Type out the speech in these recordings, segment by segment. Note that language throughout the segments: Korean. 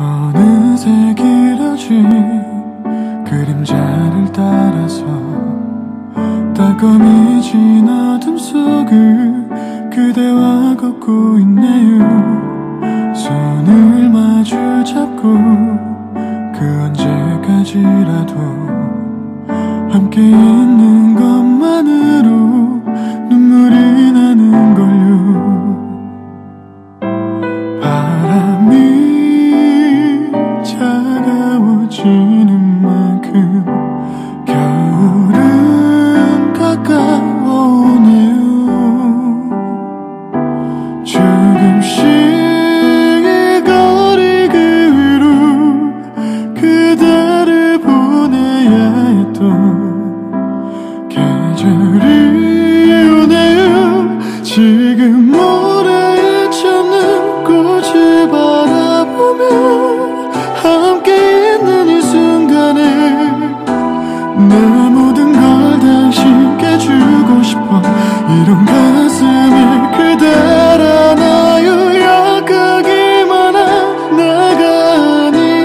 어느새 길어진 그림자를 따라서 따끔해진 어둠 속을 그대와 걷고 있네요. 손을 마주 잡고 그 언제까지라도 함께 있는 것만으로 눈물이 나는걸요. 바람이 지는 만큼 겨울은 가까워오네요. 조금씩 이 거리 그로 그대를 보내야 했던 계절이 오네요. 지금 모래에 젖는 꽃을 바라보며 함께 있는 이 순간에 내 모든 걸 당신께 주고 싶어. 이런 가슴에 그댈 안아요. 약하기만 한 내가 아니에요.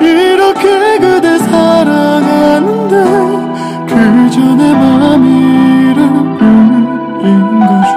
이렇게 그댈 사랑하는데 그저 내 맘이 이런 뿐인 거죠.